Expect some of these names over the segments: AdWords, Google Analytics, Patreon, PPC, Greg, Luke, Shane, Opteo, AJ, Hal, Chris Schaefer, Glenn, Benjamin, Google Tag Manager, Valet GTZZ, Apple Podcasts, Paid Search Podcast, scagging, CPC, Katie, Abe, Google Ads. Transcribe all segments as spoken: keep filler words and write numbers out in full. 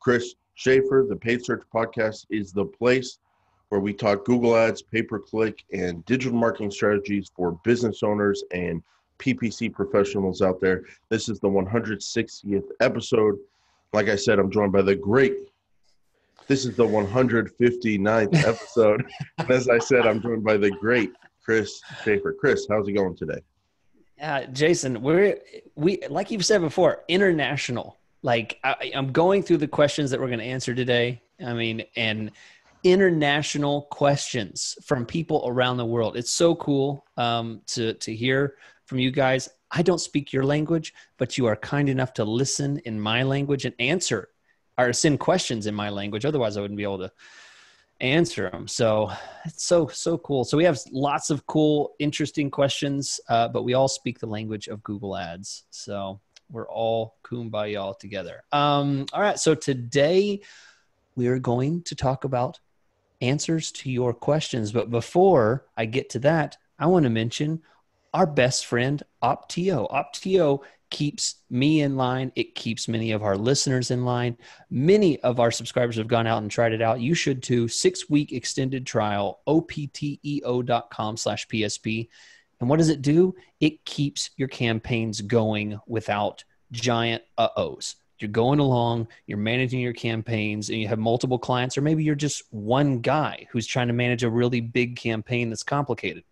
Chris Schaefer. The Paid Search Podcast is the place where we talk Google Ads, pay-per-click, and digital marketing strategies for business owners and P P C professionals out there. This is the one hundred sixtieth episode. Like I said, I'm joined by the great, this is the one hundred fifty-ninth episode. As I said, I'm joined by the great Chris Schaefer. Chris, how's it going today? Uh, Jason, we're, we, like you've said before, international. Like I, I'm going through the questions that we're going to answer today. I mean, and international questions from people around the world. It's so cool um, to, to hear from you guys. I don't speak your language, but you are kind enough to listen in my language and answer or send questions in my language. Otherwise I wouldn't be able to answer them. So it's so, so cool. So we have lots of cool, interesting questions, uh, but we all speak the language of Google Ads. So we're all kumbaya all together. Um, all right. So today we are going to talk about answers to your questions. But before I get to that, I want to mention our best friend, Opteo. Opteo keeps me in line. It keeps many of our listeners in line. Many of our subscribers have gone out and tried it out. You should too. Six-week extended trial, opteo dot com slash P S P. And what does it do? It keeps your campaigns going without giant uh-ohs. You're going along, you're managing your campaigns, and you have multiple clients, or maybe you're just one guy who's trying to manage a really big campaign that's complicated.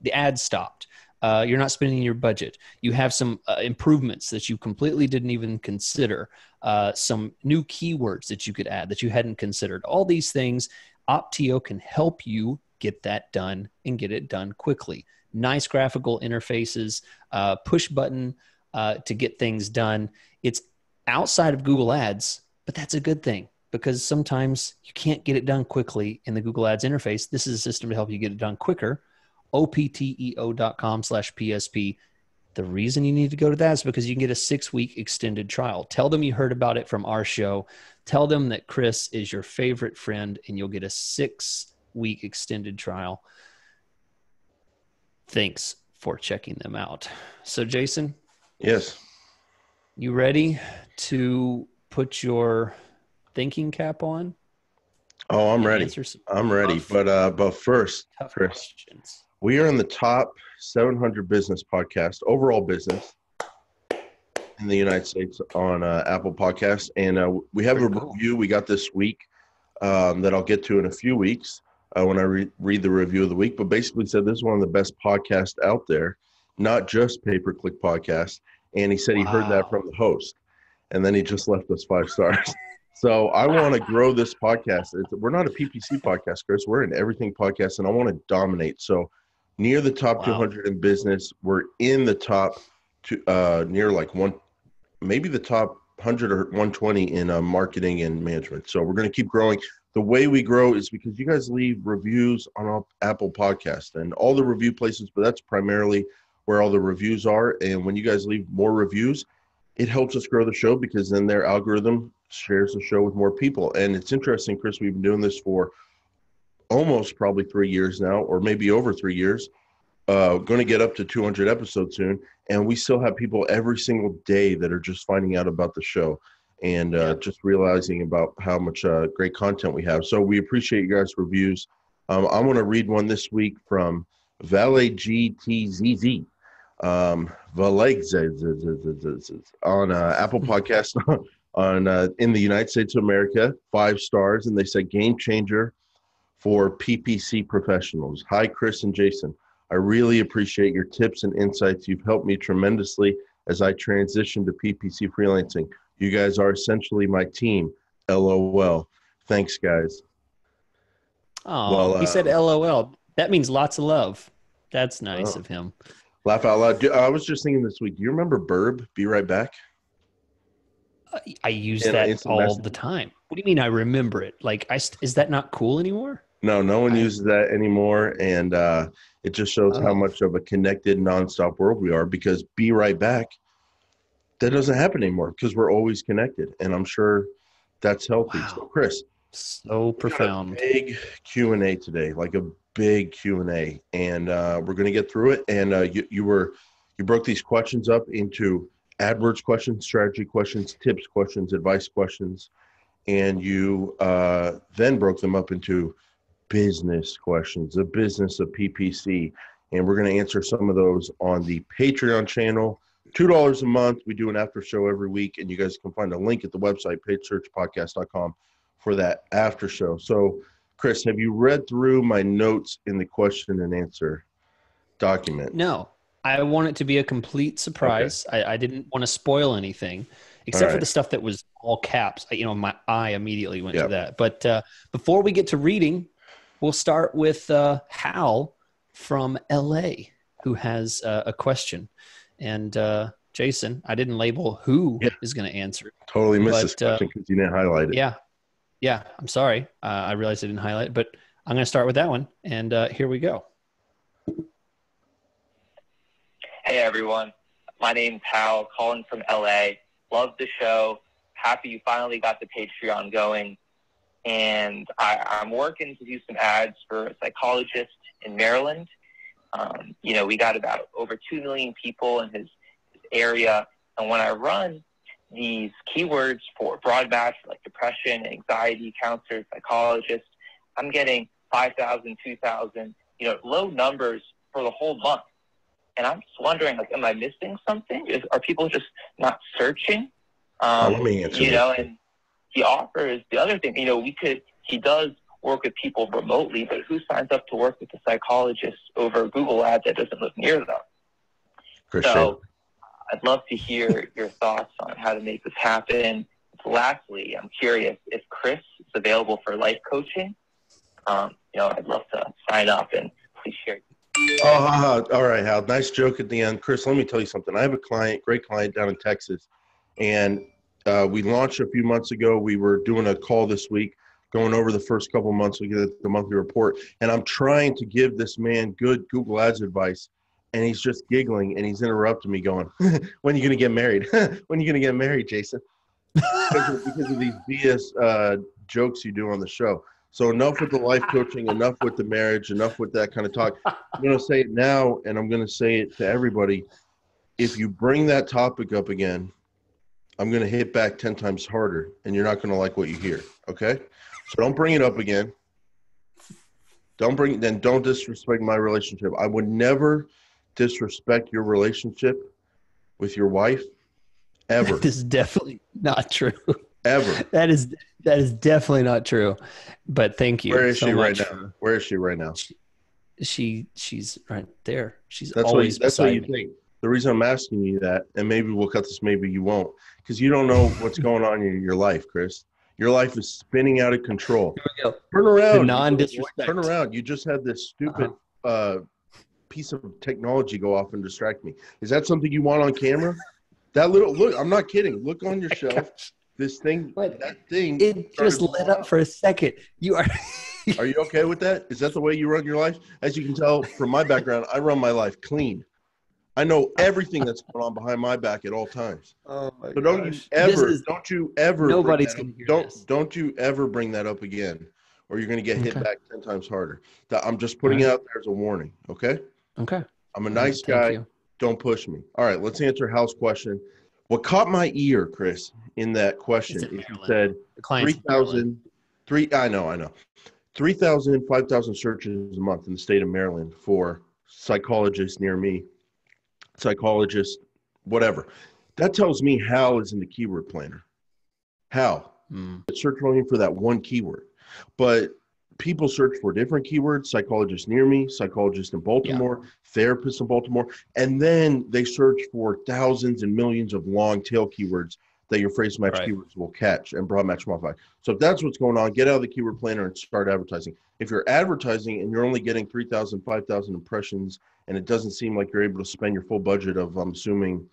The ad stopped. Uh, you're not spending your budget. You have some uh, improvements that you completely didn't even consider. Uh, some new keywords that you could add that you hadn't considered. All these things, Opteo can help you get that done and get it done quickly. Nice graphical interfaces, uh, push button uh, to get things done. It's outside of Google Ads, but that's a good thing, because sometimes you can't get it done quickly in the Google Ads interface. This is a system to help you get it done quicker. opteo dot com slash P S P. The reason you need to go to that is because you can get a six-week extended trial. Tell them you heard about it from our show. Tell them that Chris is your favorite friend, and you'll get a six-week extended trial. Thanks for checking them out. So, Jason? Yes. You ready to put your thinking cap on? Oh, I'm ready. I'm ready. But uh, but first, Chris, questions. We are in the top seven hundred business podcast, overall business in the United States on uh, Apple Podcasts. And uh, we have Pretty a cool. review we got this week um, that I'll get to in a few weeks uh, when I re read the review of the week. But basically said this is one of the best podcasts out there, not just pay-per-click podcasts. And he said he wow. heard that from the host. And then he just left us five stars. So I want to grow this podcast. It's, we're not a P P C podcast, Chris. We're an everything podcast, and I want to dominate. So near the top wow. two hundred in business, we're in the top to, uh, near like one, maybe the top one hundred or one twenty in uh, marketing and management. So we're going to keep growing. The way we grow is because you guys leave reviews on Apple Podcasts and all the review places, but that's primarily where all the reviews are. And when you guys leave more reviews, it helps us grow the show, because then their algorithm shares the show with more people. And it's interesting, Chris, we've been doing this for almost probably three years now, or maybe over three years, uh, going to get up to two hundred episodes soon. And we still have people every single day that are just finding out about the show and uh, just realizing about how much uh, great content we have. So we appreciate you guys' reviews. Um, I'm going to read one this week from Valet G T Z Z. Um, Valet G T Z Z on uh, Apple Podcasts. On uh, in the United States of America, five stars, and they said game changer for P P C professionals. Hi, Chris and Jason. I really appreciate your tips and insights. You've helped me tremendously as I transition to P P C freelancing. You guys are essentially my team. L O L. Thanks, guys. Oh, well, he uh, said L O L. That means lots of love. That's nice oh, of him. Laugh out loud. I was just thinking this week, do you remember Burb? Be right back. I use and that all message. the time. What do you mean I remember it? Like, I, is that not cool anymore? No, no one I, uses that anymore. And uh, it just shows oh. how much of a connected nonstop world we are, because be right back, that doesn't happen anymore because we're always connected. And I'm sure that's healthy. Wow. So, Chris. So profound. Big Q and A today, like a big Q and A. And uh, we're going to get through it. And uh, you, you, were, you broke these questions up into AdWords questions, strategy questions, tips questions, advice questions, and you uh, then broke them up into business questions, the business of P P C. And we're going to answer some of those on the Patreon channel. two dollars a month. We do an after show every week, and you guys can find a link at the website, paid search podcast dot com, for that after show. So, Chris, have you read through my notes in the question and answer document? No. I want it to be a complete surprise. Okay. I, I didn't want to spoil anything, except right. for the stuff that was all caps. You know, my eye immediately went yep. to that. But uh, before we get to reading, we'll start with uh, Hal from L A, who has uh, a question. And uh, Jason, I didn't label who yeah. is going to answer. Totally missed this question because uh, you didn't highlight it. Yeah. Yeah. I'm sorry. Uh, I realized I didn't highlight it, but I'm going to start with that one. And uh, here we go. Hey, everyone. My name's Hal, calling from L A. Love the show. Happy you finally got the Patreon going. And I, I'm working to do some ads for a psychologist in Maryland. Um, you know, we got about over two million people in his, his area. And when I run these keywords for broad match, like depression, anxiety, counselors, psychologists, I'm getting five thousand, two thousand, you know, low numbers for the whole month. And I'm just wondering, like, am I missing something? Is, are people just not searching? Um, Let me answer you know, that. And he offers the other thing, you know, we could, he does work with people remotely, but who signs up to work with a psychologist over Google Ads that doesn't live near them? For so sure. I'd love to hear your thoughts on how to make this happen. Lastly, I'm curious if Chris is available for life coaching. Um, you know, I'd love to sign up and please share. Oh, all right, Hal. Nice joke at the end. Chris, let me tell you something. I have a client, great client down in Texas, and uh, we launched a few months ago. We were doing a call this week, going over the first couple months. We get the monthly report, and I'm trying to give this man good Google Ads advice, and he's just giggling, and he's interrupting me going, when are you going to get married? When are you going to get married, Jason? because, of, because of these B S uh, jokes you do on the show. So enough with the life coaching, enough with the marriage, enough with that kind of talk. I'm going to say it now, and I'm going to say it to everybody. If you bring that topic up again, I'm going to hit back ten times harder, and you're not going to like what you hear, okay? So don't bring it up again. Don't bring it, then don't disrespect my relationship. I would never disrespect your relationship with your wife, ever. This is definitely not true. Ever. That is that is definitely not true. But thank you. Where is so she much. right now? Where is she right now? She she's right there. She's that's always what, that's beside what you me. Think. The reason I'm asking you that, and maybe we'll cut this, maybe you won't, because you don't know what's going on in your life, Chris. Your life is spinning out of control. Turn around. Non-disrespect. Turn around. You just had this stupid uh-huh. uh, piece of technology go off and distract me. Is that something you want on camera? That little look. I'm not kidding. Look on your shelf. This thing, but that thing. It just lit up for a second. You are. Are you okay with that? Is that the way you run your life? As you can tell from my background, I run my life clean. I know everything that's going on behind my back at all times. Oh my so don't gosh. you ever, is, don't you ever, nobody's gonna hear don't, this. don't you ever bring that up again, or you're going to get hit okay. back ten times harder. That I'm just putting right. out there as a warning. Okay. Okay. I'm a nice right, guy. You. Don't push me. All right. Let's answer Hal's question. What caught my ear, Chris, in that question, it said three thousand, three, I know, I know, three thousand, five thousand searches a month in the state of Maryland for psychologists near me, psychologists, whatever. That tells me Hal is in the keyword planner. Hal, mm. search volume for that one keyword. But people search for different keywords, psychologists near me, psychologists in Baltimore, yeah. therapists in Baltimore, and then they search for thousands and millions of long tail keywords that your phrase match right. keywords will catch and broad match modify. So if that's what's going on, get out of the keyword planner and start advertising. If you're advertising and you're only getting three thousand, five thousand impressions, and it doesn't seem like you're able to spend your full budget of, I'm assuming,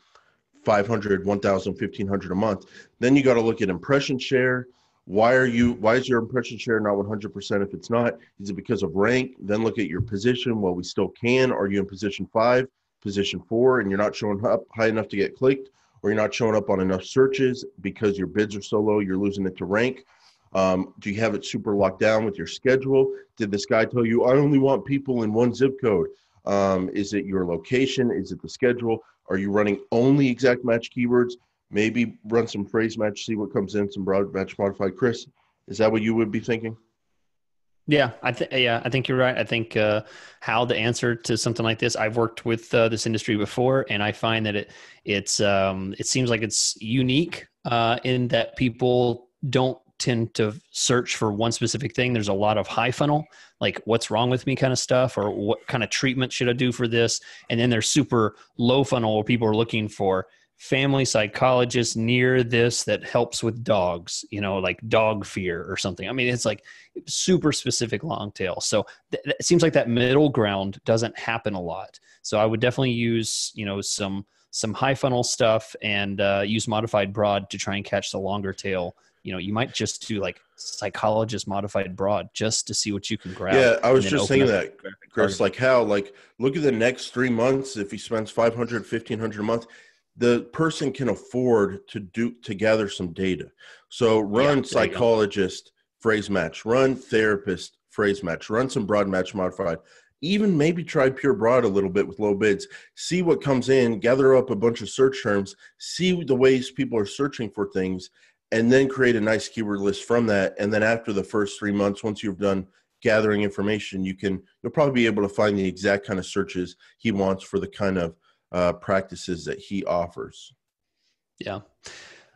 five hundred, one thousand, fifteen hundred a month, then you got to look at impression share. Why are you? Why is your impression share not one hundred percent? If it's not, is it because of rank? Then look at your position. Well, we still can. Are you in position five, position four, and you're not showing up high enough to get clicked, or you're not showing up on enough searches because your bids are so low, you're losing it to rank? Um, do you have it super locked down with your schedule? Did this guy tell you, I only want people in one zip code? Um, is it your location? Is it the schedule? Are you running only exact match keywords? Maybe run some phrase match, see what comes in, some broad match modified. Chris, is that what you would be thinking? Yeah, I think yeah, I think you're right. I think uh, how the answer to something like this. I've worked with uh, this industry before, and I find that it it's um, it seems like it's unique uh, in that people don't tend to search for one specific thing. There's a lot of high funnel, like what's wrong with me kind of stuff, or what kind of treatment should I do for this, and then there's super low funnel where people are looking for family psychologist near this that helps with dogs, you know, like dog fear or something. I mean, it's like super specific long tail. So th- it seems like that middle ground doesn't happen a lot. So I would definitely use, you know, some, some high funnel stuff and uh, use modified broad to try and catch the longer tail. You know, you might just do like psychologist modified broad just to see what you can grab. Yeah, I was just saying that, Chris, like how, like, look at the next three months. If he spends five hundred, fifteen hundred a month, the person can afford to do to gather some data. So run yeah, psychologist phrase match, run therapist phrase match, run some broad match modified, even maybe try pure broad a little bit with low bids, see what comes in, gather up a bunch of search terms, see the ways people are searching for things, and then create a nice keyword list from that. And then after the first three months, once you've done gathering information, you can, you'll probably be able to find the exact kind of searches he wants for the kind of Uh, practices that he offers. Yeah.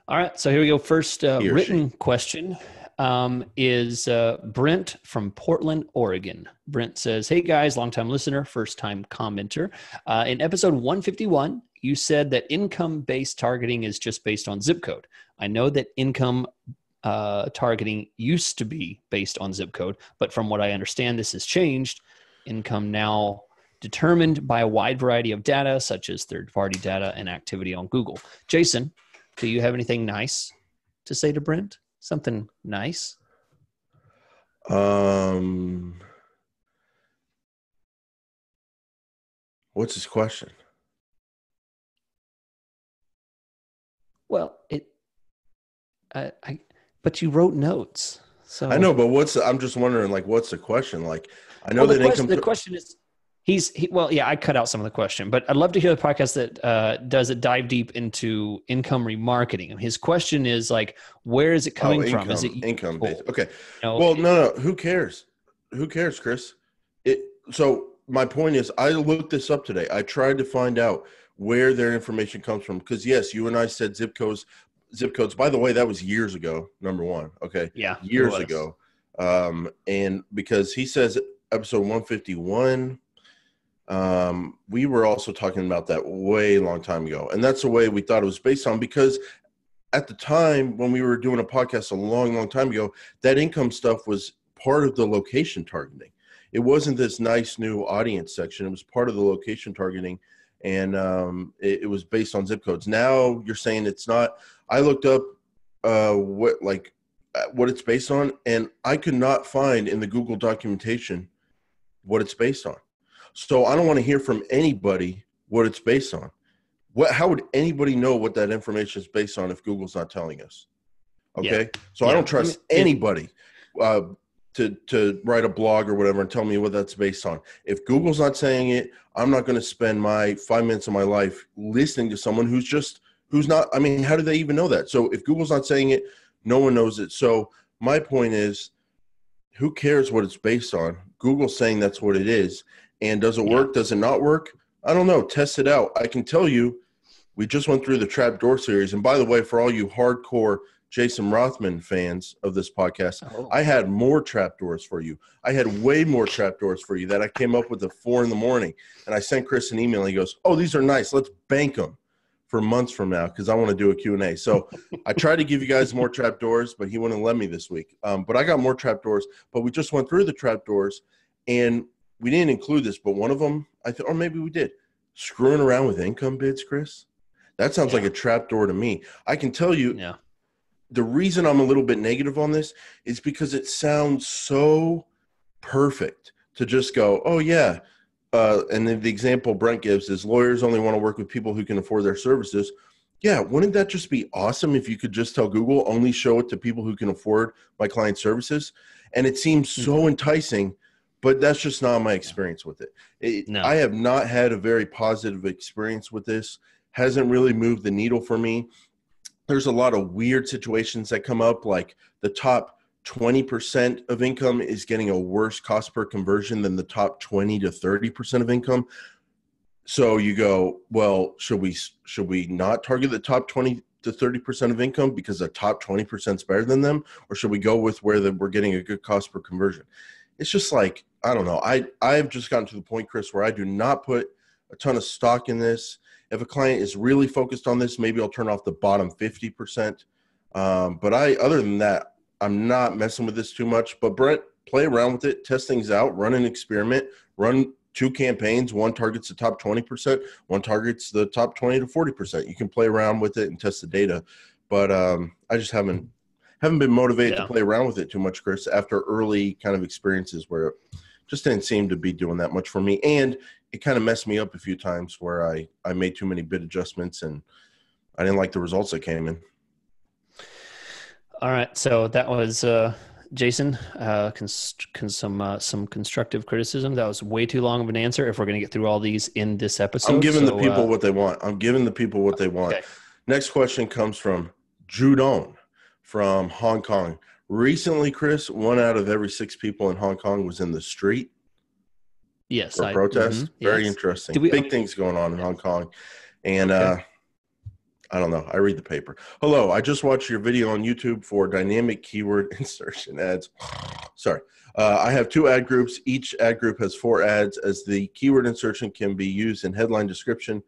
All right. So here we go. First uh, written she. question um, is uh, Brent from Portland, Oregon. Brent says, "Hey guys, longtime listener, first time commenter. Uh, in episode one fifty-one, you said that income-based targeting is just based on zip code. I know that income uh, targeting used to be based on zip code, but from what I understand, this has changed. Income now determined by a wide variety of data, such as third-party data and activity on Google." Jason, do you have anything nice to say to Brent? Something nice? Um, what's his question? Well, it, I, I, but you wrote notes, so I know. But what's? I'm just wondering, like, what's the question? Like, I know well, that the question, income. The question is. He's he, well, yeah, I cut out some of the question, but I'd love to hear the podcast that uh, does it dive deep into income remarketing. And his question is like, where is it coming oh, income, from? Is it income based? Okay. You know, well, no, no. Who cares? Who cares, Chris? It. So my point is, I looked this up today. I tried to find out where their information comes from because yes, you and I said zip codes. Zip codes. By the way, that was years ago. Number one. Okay. Yeah. Years ago. Um, and because he says episode one fifty-one. Um, we were also talking about that way long time ago. And that's the way we thought it was based on, because at the time when we were doing a podcast a long, long time ago, that income stuff was part of the location targeting. It wasn't this nice new audience section. It was part of the location targeting. And, um, it, it was based on zip codes. Now you're saying it's not. I looked up, uh, what, like what it's based on, and I could not find in the Google documentation what it's based on. So I don't want to hear from anybody what it's based on. What? How would anybody know what that information is based on if Google's not telling us? Okay, yeah. so yeah. I don't trust anybody uh, to to write a blog or whatever and tell me what that's based on. If Google's not saying it, I'm not going to spend my five minutes of my life listening to someone who's just who's not. I mean, how do they even know that? So if Google's not saying it, no one knows it. So my point is, who cares what it's based on? Google's saying that's what it is. And does it work? Yeah. Does it not work? I don't know. Test it out. I can tell you, we just went through the Trapdoor series. And by the way, for all you hardcore Jason Rothman fans of this podcast, oh. I had more trapdoors for you. I had way more trapdoors for you that I came up with at four in the morning. And I sent Chris an email. And he goes, "Oh, these are nice. Let's bank them for months from now because I want to do a Q and A. So I tried to give you guys more trapdoors, but he wouldn't let me this week. Um, but I got more trapdoors. But we just went through the trapdoors, and we didn't include this, but one of them, I th- or maybe we did, screwing around with income bids, Chris. That sounds yeah. like a trapdoor to me. I can tell you yeah. the reason I'm a little bit negative on this is because it sounds so perfect to just go, oh, yeah. Uh, and then the example Brent gives is lawyers only want to work with people who can afford their services. Yeah, wouldn't that just be awesome if you could just tell Google, only show it to people who can afford my client services? And it seems so mm-hmm. enticing. But that's just not my experience with it. it no. I have not had a very positive experience with this. hasn't really moved the needle for me. There's a lot of weird situations that come up, like the top twenty percent of income is getting a worse cost per conversion than the top twenty to thirty percent of income. So you go, well, should we should we not target the top twenty to thirty percent of income because the top twenty percent is better than them? Or should we go with where the, we're getting a good cost per conversion? It's just like, I don't know. I, I've just gotten to the point, Chris, where I do not put a ton of stock in this. If a client is really focused on this, maybe I'll turn off the bottom fifty percent. Um, but I, other than that, I'm not messing with this too much. But Brent, play around with it, test things out, run an experiment, run two campaigns. One targets the top twenty percent, one targets the top twenty to forty percent. You can play around with it and test the data. But um, I just haven't haven't been motivated yeah. to play around with it too much, Chris, after early kind of experiences where it just didn't seem to be doing that much for me. And it kind of messed me up a few times where I, I made too many bid adjustments and I didn't like the results that came in. All right. So that was uh, Jason, uh, const- cons- some uh, some constructive criticism. That was way too long of an answer if we're going to get through all these in this episode. I'm giving so, the people uh, what they want. I'm giving the people what they want. Okay. Next question comes from Judeon from Hong Kong. Recently, Chris, one out of every six people in Hong Kong was in the street. Yes. For I, protest. Mm-hmm, Very yes. interesting. We, Big I mean, things going on in Hong Kong. And okay. uh, I don't know. I read the paper. Hello. I just watched your video on YouTube for dynamic keyword insertion ads. Sorry. Uh, I have two ad groups. Each ad group has four ads, as the keyword insertion can be used in headline description.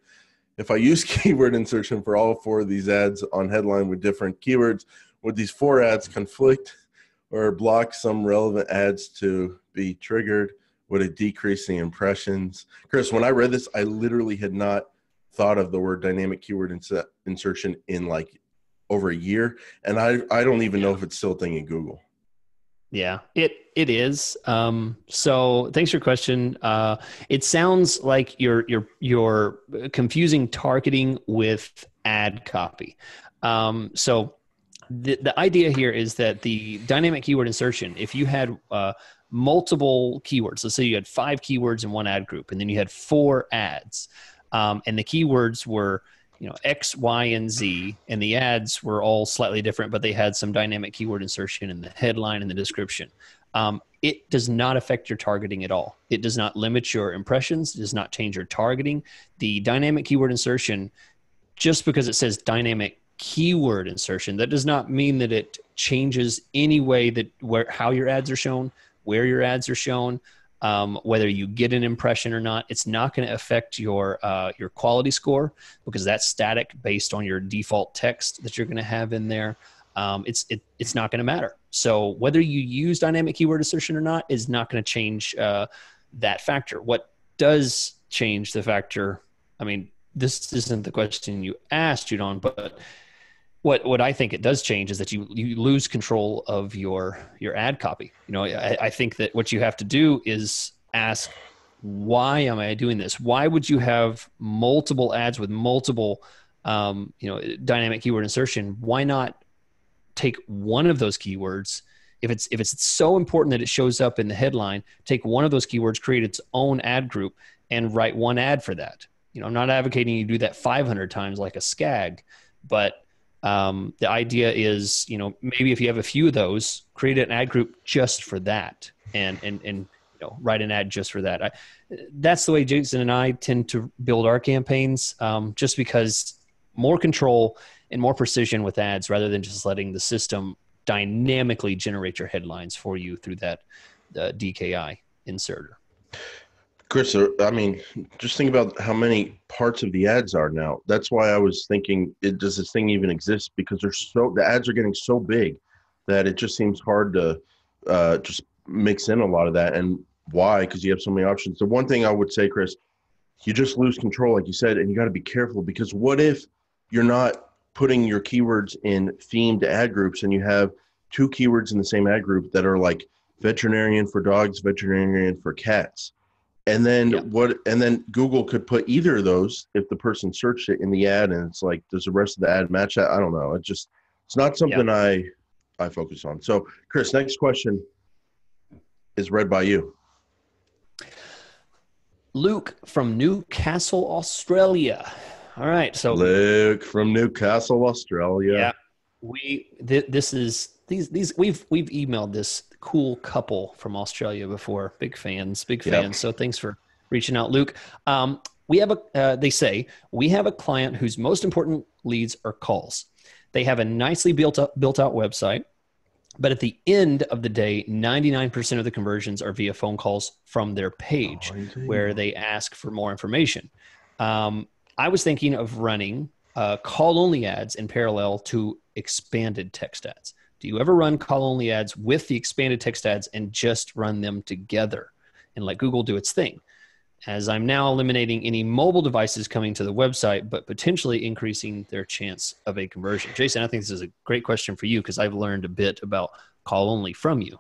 If I use keyword insertion for all four of these ads on headline with different keywords, would these four ads conflict or block some relevant ads to be triggered? Would it decrease the impressions? Chris, when I read this, I literally had not thought of the word dynamic keyword ins- insertion in like over a year. And I, I don't even yeah. know if it's still a thing in Google. Yeah, it, it is. Um, so thanks for your question. Uh, it sounds like you're, you're, you're confusing targeting with ad copy. Um, so the, the idea here is that the dynamic keyword insertion, if you had, uh, multiple keywords, let's say you had five keywords in one ad group, and then you had four ads, um, and the keywords were, you know, X, Y, and Z, and the ads were all slightly different, but they had some dynamic keyword insertion in the headline and the description. Um, it does not affect your targeting at all. It does not limit your impressions. It does not change your targeting. The dynamic keyword insertion, just because it says dynamic keyword insertion, that does not mean that it changes any way that where how your ads are shown, where your ads are shown, um, whether you get an impression or not. It's not going to affect your uh, your quality score because that's static based on your default text that you're going to have in there. Um, it's it, it's not going to matter. So whether you use dynamic keyword insertion or not is not going to change uh, that factor. What does change the factor? I mean, this isn't the question you asked, Judon, but What what I think it does change is that you, you lose control of your your ad copy. You know, I, I think that what you have to do is ask, why am I doing this? Why would you have multiple ads with multiple, um, you know, dynamic keyword insertion? Why not take one of those keywords? If it's if it's so important that it shows up in the headline, take one of those keywords, create its own ad group, and write one ad for that. You know, I'm not advocating you do that five hundred times like a scag, but Um, the idea is, you know, maybe if you have a few of those, create an ad group just for that, and and and you know, write an ad just for that. I, that's the way Jason and I tend to build our campaigns, um, just because more control and more precision with ads, rather than just letting the system dynamically generate your headlines for you through that uh, D K I inserter. Chris, I mean, just think about how many parts of the ads are now. That's why I was thinking, it, does this thing even exist? Because there's so the ads are getting so big that it just seems hard to uh, just mix in a lot of that. And why? Because you have so many options. The one thing I would say, Chris, you just lose control, like you said, and you got to be careful, because what if you're not putting your keywords in themed ad groups and you have two keywords in the same ad group that are like veterinarian for dogs, veterinarian for cats? And then yeah. what? And then Google could put either of those if the person searched it in the ad, and it's like, does the rest of the ad match that? I don't know. It just it's not something yeah. I I focus on. So, Chris, next question is read by you. Luke from Newcastle, Australia All right. So Luke from Newcastle, Australia. Yeah. We, th- this is, these, these, we've, we've emailed this cool couple from Australia before. Big fans, big fans. Yep. So thanks for reaching out, Luke. Um, we have a, uh, they say, we have a client whose most important leads are calls. They have a nicely built up, built out website, but at the end of the day, ninety-nine percent of the conversions are via phone calls from their page oh, where they ask for more information. Um, I was thinking of running uh, call-only ads in parallel to expanded text ads. Do you ever run call-only ads with the expanded text ads and just run them together and let Google do its thing? As I'm now eliminating any mobile devices coming to the website, but potentially increasing their chance of a conversion. Jason, I think this is a great question for you because I've learned a bit about call-only from you.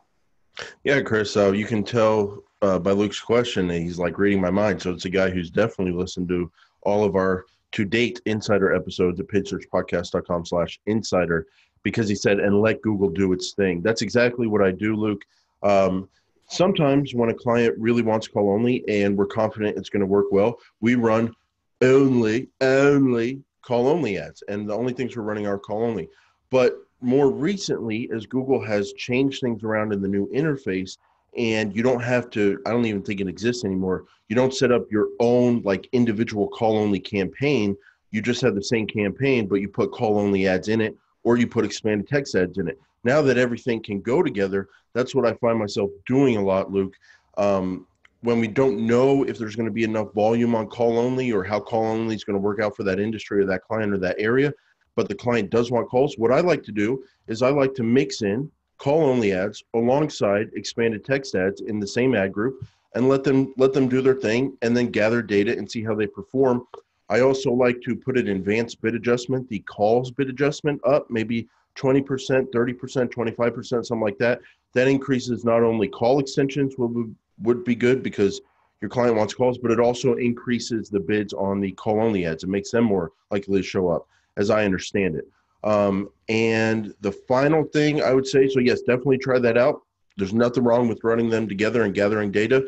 Yeah, Chris, uh, you can tell uh, by Luke's question that he's like reading my mind. So it's a guy who's definitely listened to all of our to-date insider episodes at paidsearchpodcast.com slash insider because he said, and let Google do its thing. That's exactly what I do, Luke. Um, sometimes when a client really wants call only and we're confident it's going to work well, we run only, only call only ads. And the only things we're running are call only. But more recently, as Google has changed things around in the new interface, and you don't have to, I don't even think it exists anymore. You don't set up your own like individual call only campaign. You just have the same campaign, but you put call only ads in it, or you put expanded text ads in it. Now that everything can go together, that's what I find myself doing a lot, Luke. Um, when we don't know if there's going to be enough volume on call only or how call only is going to work out for that industry or that client or that area, but the client does want calls. What I like to do is I like to mix in call only ads alongside expanded text ads in the same ad group and let them let them do their thing and then gather data and see how they perform. I also like to put an advanced bid adjustment, the calls bid adjustment up, maybe twenty percent, thirty percent, twenty-five percent, something like that. That increases not only call extensions would would be good because your client wants calls, but it also increases the bids on the call only ads. It makes them more likely to show up, as I understand it. Um, and the final thing I would say, so yes, definitely try that out. There's nothing wrong with running them together and gathering data.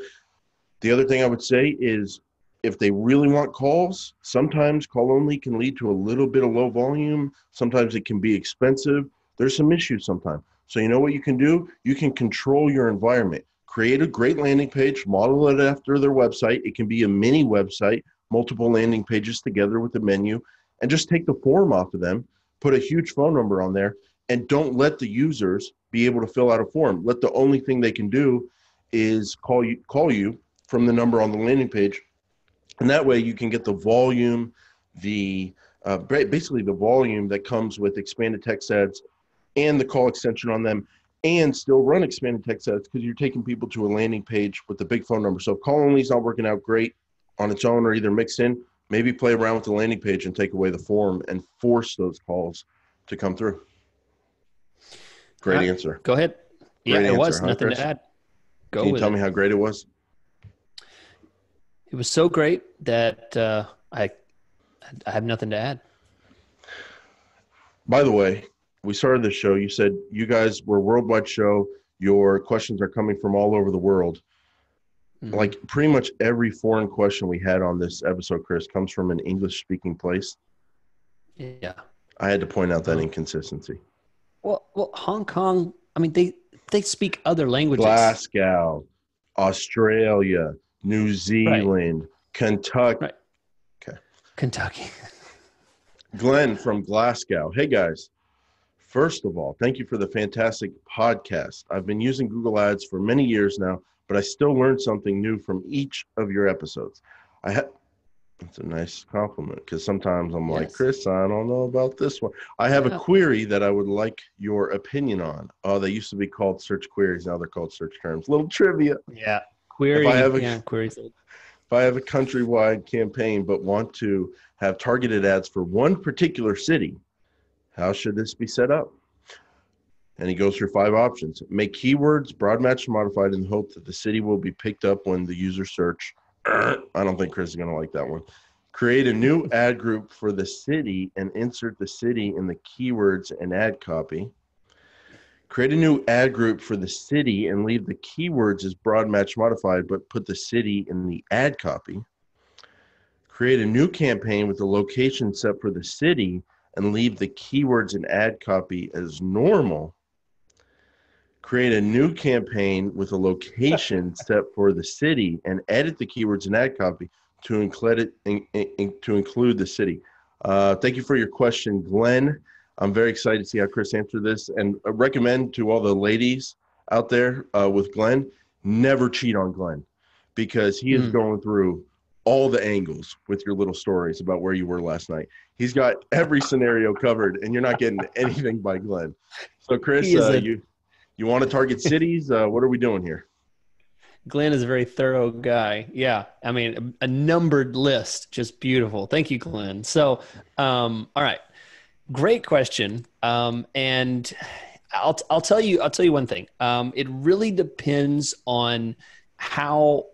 The other thing I would say is if they really want calls, sometimes call only can lead to a little bit of low volume. Sometimes it can be expensive. There's some issues sometimes. So you know what you can do? You can control your environment. Create a great landing page, model it after their website. It can be a mini website, multiple landing pages together with a menu, and just take the form off of them. Put a huge phone number on there, and don't let the users be able to fill out a form. Let the only thing they can do is call you call you from the number on the landing page. And that way you can get the volume, the uh, basically the volume that comes with expanded text ads and the call extension on them, and still run expanded text ads because you're taking people to a landing page with the big phone number. So if call only is not working out great on its own or either mixed in, maybe play around with the landing page and take away the form and force those calls to come through. Great right. answer. Go ahead. Great yeah, it answer, was huh, nothing Chris? To add. Go Can you with tell it. Me how great it was? It was so great that uh, I I have nothing to add. By the way, we started the show. You said you guys were a worldwide show. Your questions are coming from all over the world. Like pretty much every foreign question we had on this episode, Chris, comes from an English-speaking place. Yeah. I had to point out that inconsistency. Well, well, Hong Kong, I mean, they, they speak other languages. Glasgow, Australia, New Zealand, right. Kentucky. Right. Okay. Kentucky. Glenn from Glasgow. Hey, guys. First of all, thank you for the fantastic podcast. I've been using Google Ads for many years now, but I still learned something new from each of your episodes. I ha- That's a nice compliment because sometimes I'm yes. like, Chris, I don't know about this one. I have yeah. a query that I would like your opinion on. Oh, they used to be called search queries. Now they're called search terms. Little trivia. Yeah, query. If I have a, yeah, queries. If I have a countrywide campaign but want to have targeted ads for one particular city, how should this be set up? And he goes through five options. Make keywords broad match modified in the hope that the city will be picked up when the user search. I don't think Chris is going to like that one. Create a new ad group for the city and insert the city in the keywords and ad copy. Create a new ad group for the city and leave the keywords as broad match modified, but put the city in the ad copy. create a new campaign with a location set for the city and leave the keywords and ad copy as normal. Create a new campaign with a location set for the city and edit the keywords and ad copy to include, in, in, to include the city. Uh, thank you for your question, Glenn. I'm very excited to see how Chris answered this, and I recommend to all the ladies out there uh, with Glenn, never cheat on Glenn, because he mm. is going through all the angles with your little stories about where you were last night. He's got every scenario covered, and you're not getting anything by Glenn. So Chris, uh, a, you you want to target cities? Uh, what are we doing here? Glenn is a very thorough guy. Yeah. I mean, a, a numbered list, just beautiful. Thank you, Glenn. So, um, all right. Great question. Um, and I'll, I'll tell you, I'll tell you one thing. Um, it really depends on how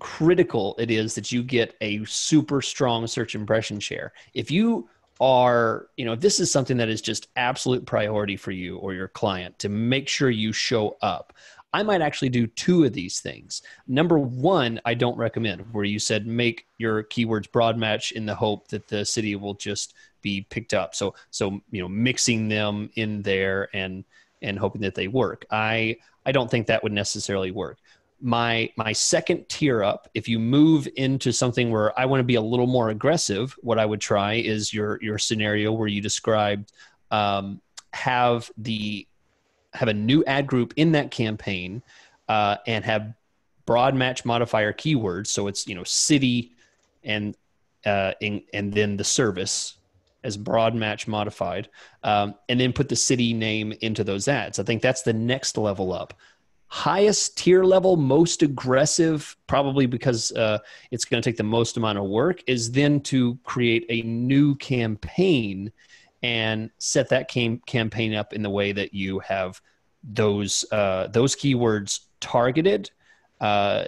critical it is that you get a super strong search impression share. If you are, you know, if this is something that is just absolute priority for you or your client to make sure you show up, I might actually do two of these things. Number one, I don't recommend where you said make your keywords broad match in the hope that the city will just be picked up. So, so, you know, mixing them in there and, and hoping that they work. I, I don't think that would necessarily work. My my second tier up, if you move into something where I want to be a little more aggressive, what I would try is your your scenario where you described um, have the have a new ad group in that campaign uh, and have broad match modifier keywords. So it's, you know, city and uh, in, and then the service as broad match modified, um, and then put the city name into those ads. I think that's the next level up. Highest tier level, most aggressive, probably because uh, it's going to take the most amount of work, is then to create a new campaign and set that cam- campaign up in the way that you have those uh, those keywords targeted uh,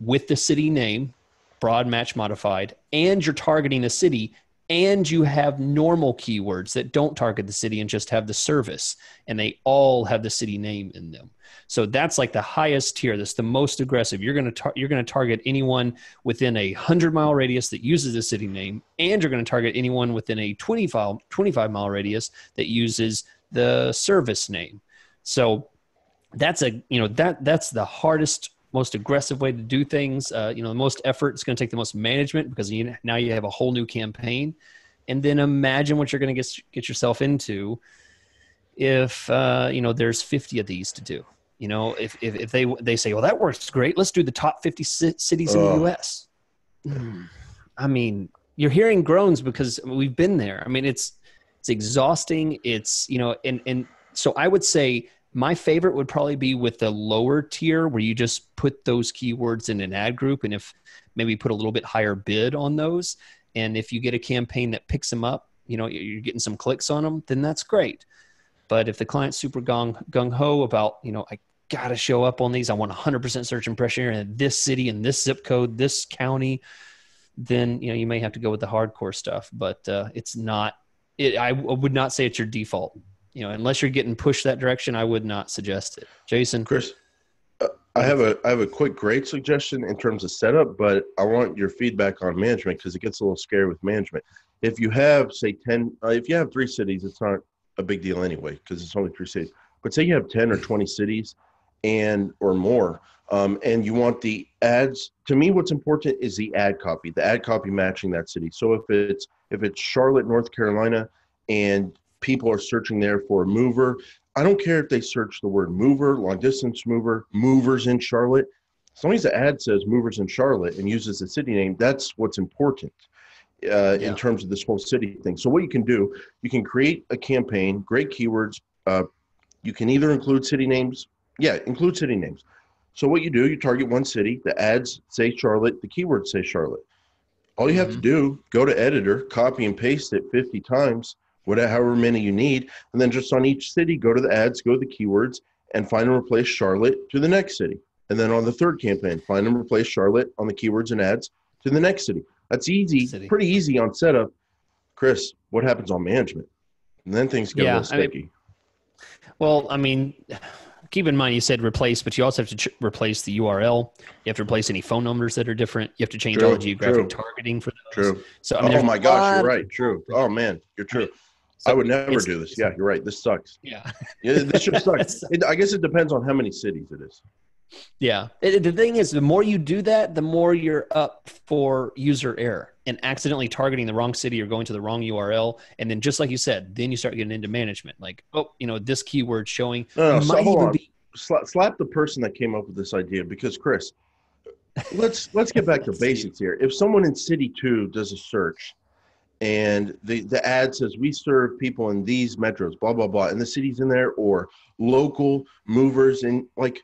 with the city name, broad match modified, and you're targeting a city, and you have normal keywords that don't target the city and just have the service, and they all have the city name in them. So that's like the highest tier. That's the most aggressive. You're going to tar- you're going to target anyone within a one hundred mile radius that uses the city name, and you're going to target anyone within a twenty-five mile radius that uses the service name. So that's a, you know, that that's the hardest, most aggressive way to do things. Uh, you know, the most effort, it's going to take the most management, because you, now you have a whole new campaign. And then imagine what you're going to get, get yourself into if, uh, you know, there's fifty of these to do. You know, if, if, if they, they say, well, that works great, let's do the top fifty c- cities uh. in the U S. I mean, you're hearing groans because we've been there. I mean, it's, it's exhausting. It's, you know, and, and so I would say, my favorite would probably be with the lower tier, where you just put those keywords in an ad group, and if maybe put a little bit higher bid on those. And if you get a campaign that picks them up, you know, you're getting some clicks on them, then that's great. But if the client's super gung ho about, you know, I got to show up on these, I want one hundred percent search impression in this city, in this zip code, this county, then, you know, you may have to go with the hardcore stuff, but uh, it's not, it, I would not say it's your default. You know, unless you're getting pushed that direction, I would not suggest it. Jason, Chris, uh, I have a I have a quick great suggestion in terms of setup, but I want your feedback on management, because it gets a little scary with management. If you have say ten, uh, if you have three cities, it's not a big deal anyway, because it's only three cities. But say you have ten or twenty cities, and or more, um, and you want the ads. To me, what's important is the ad copy, the ad copy matching that city. So if it's if it's Charlotte, North Carolina, and people are searching there for a mover, I don't care if they search the word mover, long distance mover, movers in Charlotte. As long as the ad says movers in Charlotte and uses the city name, that's what's important uh, yeah. in terms of this whole city thing. So what you can do, you can create a campaign, great keywords. Uh, you can either include city names. Yeah, include city names. So what you do, you target one city, the ads say Charlotte, the keywords say Charlotte. All you mm-hmm. have to do, go to editor, copy and paste it fifty times, whatever, however many you need, and then just on each city, go to the ads, go to the keywords, and find and replace Charlotte to the next city. And then on the third campaign, find and replace Charlotte on the keywords and ads to the next city. That's easy, city. Pretty easy on setup. Chris, what happens on management? And then things get yeah, a little sticky. I mean, well, I mean, keep in mind, you said replace, but you also have to ch- replace the U R L. You have to replace any phone numbers that are different. You have to change true, all the geographic true. targeting for those. True. So, I mean, oh my gosh, you're right. True. Oh man, you're true. I mean, so I would never do this. Yeah, you're right. This sucks. Yeah. yeah this should suck. It, I guess it depends on how many cities it is. Yeah. It, the thing is, the more you do that, the more you're up for user error and accidentally targeting the wrong city or going to the wrong U R L. And then just like you said, then you start getting into management. Like, oh, you know, this keyword showing. No, no, might so even hold on. Be- Sla- slap the person that came up with this idea, because Chris, let's let's get back to basics here. If someone in city two does a search and the, the ad says, we serve people in these metros, blah, blah, blah, and the city's in there, or local movers, and like,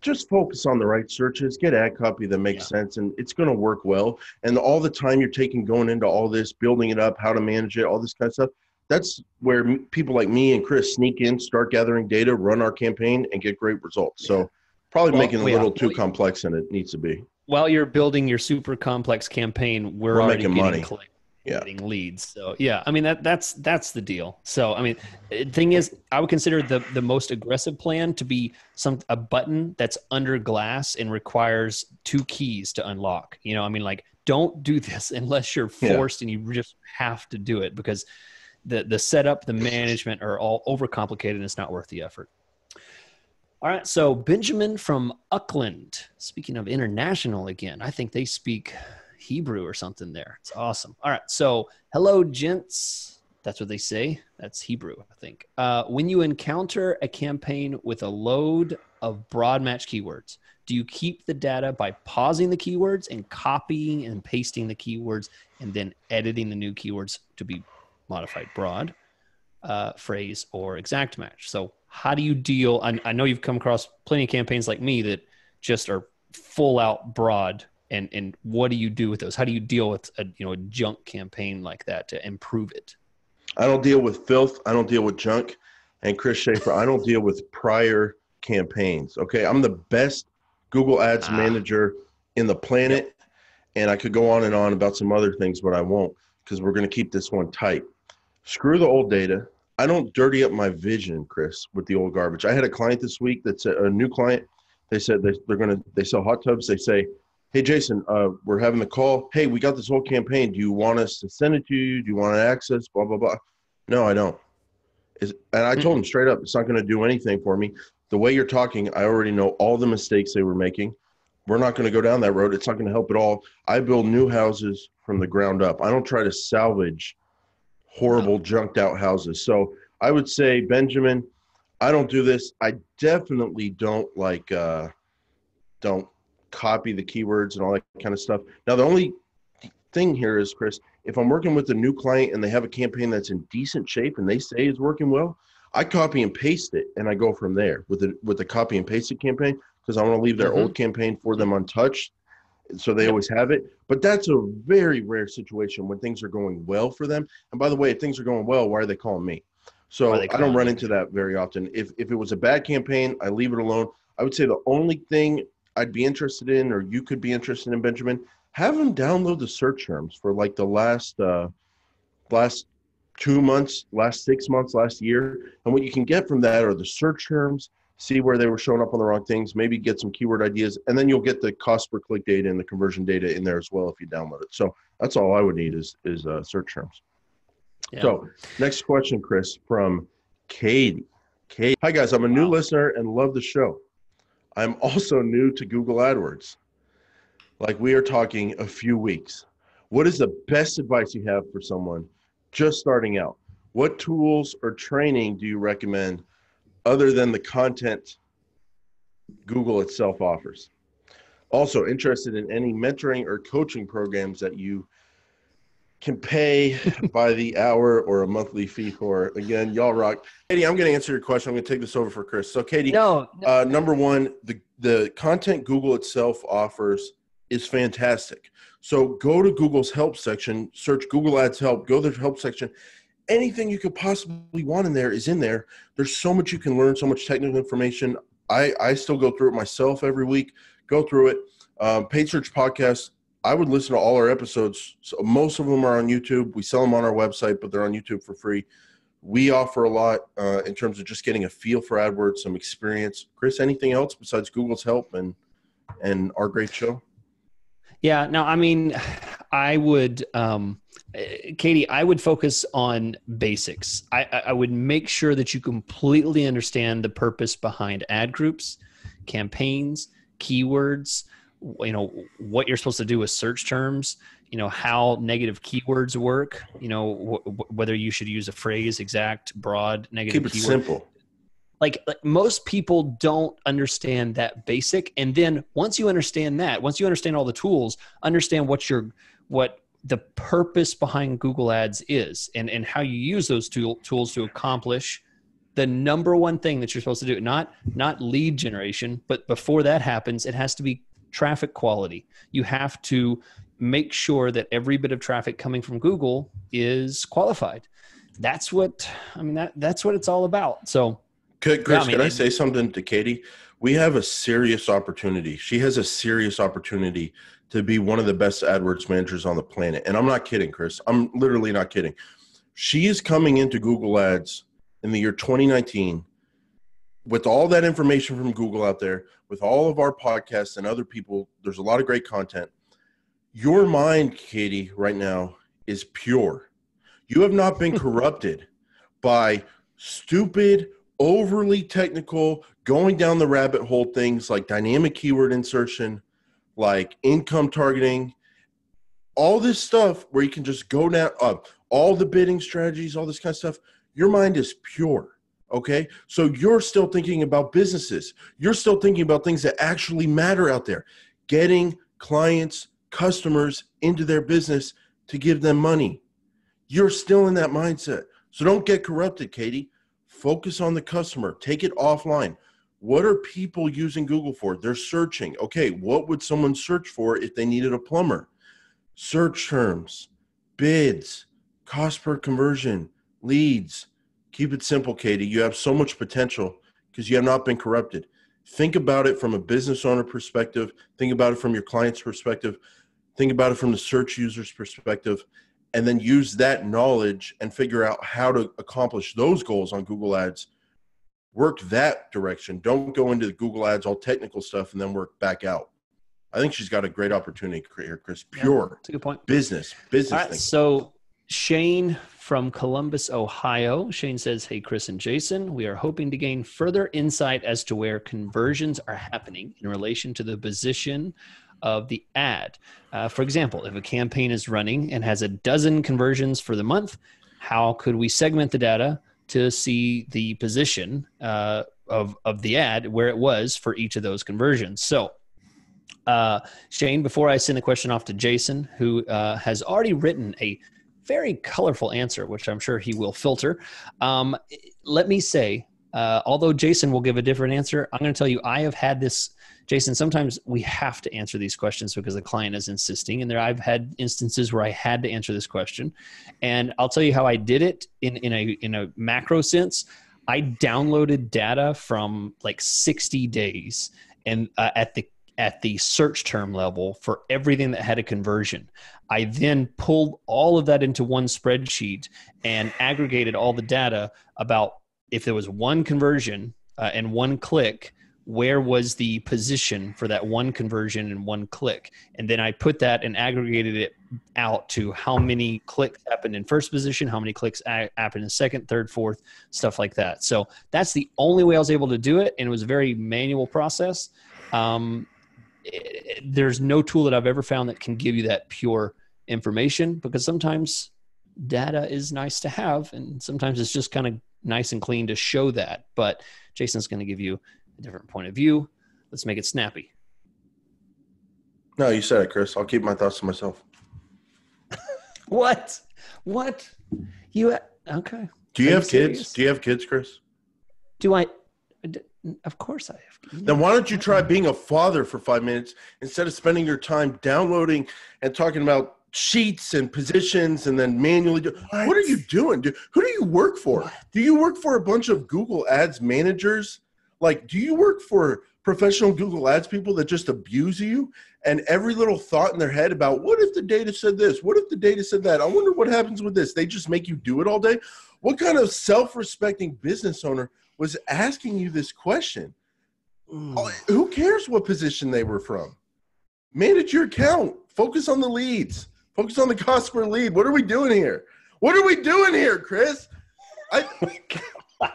just focus on the right searches, get ad copy that makes yeah. sense, and it's going to work well. And all the time you're taking going into all this, building it up, how to manage it, all this kind of stuff, that's where m- people like me and Chris sneak in, start gathering data, run our campaign, and get great results. So yeah. probably well, making it a little yeah, too well, complex than it needs to be. While you're building your super complex campaign, we're, we're already making money. Click- Yeah. Getting leads. So yeah, I mean, that that's that's the deal. So I mean, the thing is, I would consider the the most aggressive plan to be some a button that's under glass and requires two keys to unlock. You know, I mean, like, don't do this unless you're forced yeah. and you just have to do it, because the the setup, the management are all overcomplicated and it's not worth the effort. All right, so Benjamin from Auckland. Speaking of international again, I think they speak Hebrew or something there. It's awesome. All right. So hello, gents. That's what they say. That's Hebrew, I think. Uh, when you encounter a campaign with a load of broad match keywords, do you keep the data by pausing the keywords and copying and pasting the keywords and then editing the new keywords to be modified broad, uh, phrase, or exact match? So how do you deal? I, I know you've come across plenty of campaigns like me that just are full out broad. And and what do you do with those? How do you deal with a you know a junk campaign like that to improve it? I don't deal with filth. I don't deal with junk. And Chris Schaefer, I don't deal with prior campaigns. Okay, I'm the best Google Ads ah. manager in the planet, yep. and I could go on and on about some other things, but I won't, because we're going to keep this one tight. Screw the old data. I don't dirty up my vision, Chris, with the old garbage. I had a client this week that's a, a new client. They said they, they're going to they sell hot tubs. They say, hey, Jason, uh, we're having the call. Hey, we got this whole campaign. Do you want us to send it to you? Do you want to access? Blah, blah, blah. No, I don't. It's, and I told him straight up, it's not going to do anything for me. The way you're talking, I already know all the mistakes they were making. We're not going to go down that road. It's not going to help at all. I build new houses from the ground up. I don't try to salvage horrible, junked out houses. So I would say, Benjamin, I don't do this. I definitely don't like, uh, don't. copy the keywords and all that kind of stuff. Now, the only thing here is, Chris, if I'm working with a new client and they have a campaign that's in decent shape and they say it's working well, I copy and paste it and I go from there with the, with the copy and pasted campaign, because I want to leave their mm-hmm. old campaign for them untouched, so they always have it. But that's a very rare situation when things are going well for them. And by the way, if things are going well, why are they calling me? So calling I don't run into that very often. If if it was a bad campaign, I leave it alone. I would say the only thing I'd be interested in, or you could be interested in, Benjamin, have them download the search terms for like the last uh, last two months, last six months, last year. And what you can get from that are the search terms, see where they were showing up on the wrong things, maybe get some keyword ideas, and then you'll get the cost per click data and the conversion data in there as well if you download it. So that's all I would need is, is uh, search terms. Yeah. So next question, Chris, from Katie. Katie. Hi, guys. I'm a new wow. listener and love the show. I'm also new to Google AdWords. Like, we are talking a few weeks. What is the best advice you have for someone just starting out? What tools or training do you recommend other than the content Google itself offers? Also interested in any mentoring or coaching programs that you can pay by the hour or a monthly fee for. Again, y'all rock. Katie, I'm going to answer your question. I'm going to take this over for Chris. So, Katie, no, no. Uh, number one, the, the content Google itself offers is fantastic. So go to Google's help section, search Google Ads help, go to the help section. Anything you could possibly want in there is in there. There's so much you can learn, so much technical information. I, I still go through it myself every week. Go through it. Um, Paid Search Podcast. I would listen to all our episodes. So most of them are on YouTube. We sell them on our website, but they're on YouTube for free. we offer a lot uh, in terms of just getting a feel for AdWords, some experience. Chris, anything else besides Google's help and and our great show? Yeah, no, I mean, I would, um, Katie, I would focus on basics. I, I would make sure that you completely understand the purpose behind ad groups, campaigns, keywords, you know, what you're supposed to do with search terms, you know, how negative keywords work, you know, wh whether you should use a phrase, exact, broad, negative keyword. Keep it simple. Like, like most people don't understand that basic. And then once you understand that, once you understand all the tools, understand what your, what the purpose behind Google Ads is, and, and how you use those tool, tools to accomplish the number one thing that you're supposed to do. Not, not lead generation, but before that happens, it has to be traffic quality. You have to make sure that every bit of traffic coming from Google is qualified. That's what, I mean, that, that's what it's all about. So, Chris, yeah, I mean, can I say something to Katie? We have a serious opportunity. She has a serious opportunity to be one of the best AdWords managers on the planet. And I'm not kidding, Chris. I'm literally not kidding. She is coming into Google Ads in the year twenty nineteen with all that information from Google out there, with all of our podcasts and other people. There's a lot of great content. Your mind, Katie, right now is pure. You have not been corrupted by stupid, overly technical, going down the rabbit hole things like dynamic keyword insertion, like income targeting, all this stuff where you can just go down up all the bidding strategies, all this kind of stuff. Your mind is pure. Okay. So you're still thinking about businesses. You're still thinking about things that actually matter out there, getting clients, customers into their business to give them money. You're still in that mindset. So don't get corrupted, Katie. Focus on the customer. Take it offline. What are people using Google for? They're searching. Okay, what would someone search for if they needed a plumber? Search terms, bids, cost per conversion, leads. Keep it simple, Katie. You have so much potential because you have not been corrupted. Think about it from a business owner perspective. Think about it from your client's perspective. Think about it from the search user's perspective. And then use that knowledge and figure out how to accomplish those goals on Google Ads. Work that direction. Don't go into the Google Ads, all technical stuff, and then work back out. I think she's got a great opportunity here, Chris. Pure. Yeah, that's a good point. Business. Business. All right, so Shane from Columbus, Ohio. Shane says, hey, Chris and Jason, we are hoping to gain further insight as to where conversions are happening in relation to the position of the ad. Uh, for example, if a campaign is running and has a dozen conversions for the month, how could we segment the data to see the position uh, of, of the ad, where it was for each of those conversions? So uh, Shane, before I send the question off to Jason, who uh, has already written a very colorful answer, which I'm sure he will filter, um, let me say, Uh, although Jason will give a different answer, I'm going to tell you, I have had this, Jason, sometimes we have to answer these questions because the client is insisting. And there, I've had instances where I had to answer this question, and I'll tell you how I did it in, in a, in a macro sense. I downloaded data from like sixty days and uh, at the, at the search term level for everything that had a conversion. I then pulled all of that into one spreadsheet and aggregated all the data about, if there was one conversion uh, and one click, where was the position for that one conversion and one click? And then I put that and aggregated it out to how many clicks happened in first position, how many clicks happened in second, third, fourth, stuff like that. So that's the only way I was able to do it. And it was a very manual process. Um, it, it, there's no tool that I've ever found that can give you that pure information, because sometimes data is nice to have, and sometimes it's just kind of nice and clean to show that. But Jason's going to give you a different point of view. Let's make it snappy. No, you said it, Chris. I'll keep my thoughts to myself. What? What? You okay? Do you Are have you kids? Do you have kids, Chris? Do I? Of course I have. Then why don't you try being a father for five minutes instead of spending your time downloading and talking about sheets and positions and then manually do. What? What are you doing, dude? Who do you work for? What? Do you work for a bunch of Google Ads managers? Like, do you work for professional Google Ads people that just abuse you and every little thought in their head about, what if the data said this? What if the data said that? I wonder what happens with this. They just make you do it all day. What kind of self-respecting business owner was asking you this question? Ooh. Who cares what position they were from? Manage your account. Focus on the leads. Focus on the cost per lead. What are we doing here? What are we doing here, Chris? I,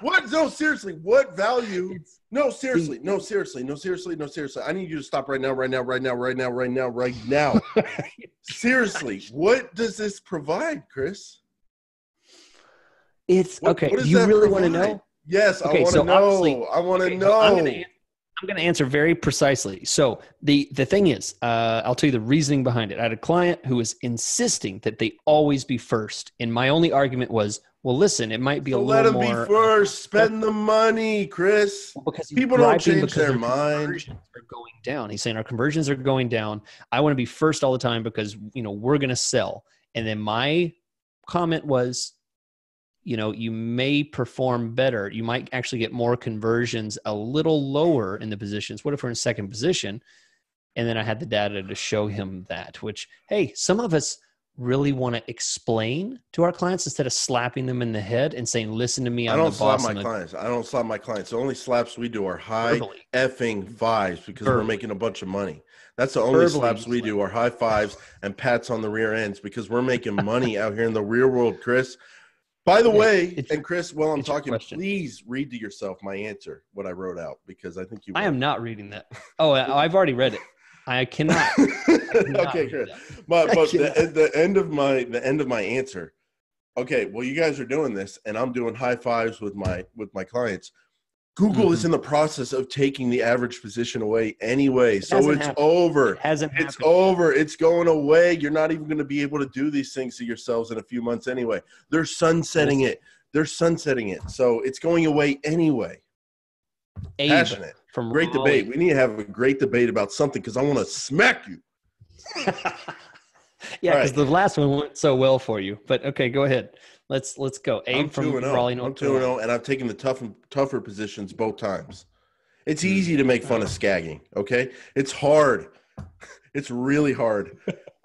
what? No, seriously. What value? No, seriously. No, seriously. No, seriously. No, seriously. I need you to stop right now, right now, right now, right now, right now, right now. Seriously. What does this provide, Chris? It's what, okay. What you really want to know? Yes, okay, I want to so know. I want to okay, know. I'm gonna, I'm gonna answer very precisely. So the the thing is, uh, I'll tell you the reasoning behind it. I had a client who was insisting that they always be first, and my only argument was, well, listen, it might be so a little more. Let them be first. Spend the money, Chris. Well, because people don't change their mind. Conversions are going down. He's saying our conversions are going down. I want to be first all the time because you know we're gonna sell. And then my comment was, you know, you may perform better. You might actually get more conversions a little lower in the positions. What if we're in second position? And then I had the data to show him that, which, hey, some of us really want to explain to our clients instead of slapping them in the head and saying, listen to me, I'm the boss. I don't slap my clients. I don't slap my clients. The only slaps we do are high verbally. Effing fives because verbally. We're making a bunch of money. That's the only verbally slaps we do are high fives and pats on the rear ends because we're making money out here in the real world, Chris. By the way, it's, and Chris, while I'm talking, please read to yourself my answer, what I wrote out, because I think you. I am not reading that. Oh, I've already read it. I cannot. I cannot okay, Chris. But, but the, the end of my the end of my answer. Okay, well, you guys are doing this, and I'm doing high fives with my with my clients. Google mm-hmm. is in the process of taking the average position away anyway, it so it's happened. over. It hasn't. It's happened. over. It's going away. You're not even going to be able to do these things to yourselves in a few months anyway. They're sunsetting it. They're sunsetting it. So it's going away anyway. Abe Passionate. From great Raleigh. Debate. We need to have a great debate about something because I want to smack you. Yeah, because right. the last one went so well for you. But okay, go ahead. Let's let's go. Abe I'm from Raleigh, North Carolina. I'm two and oh, and I've taken the tough and tougher positions both times. It's easy to make fun of scagging, okay? It's hard. It's really hard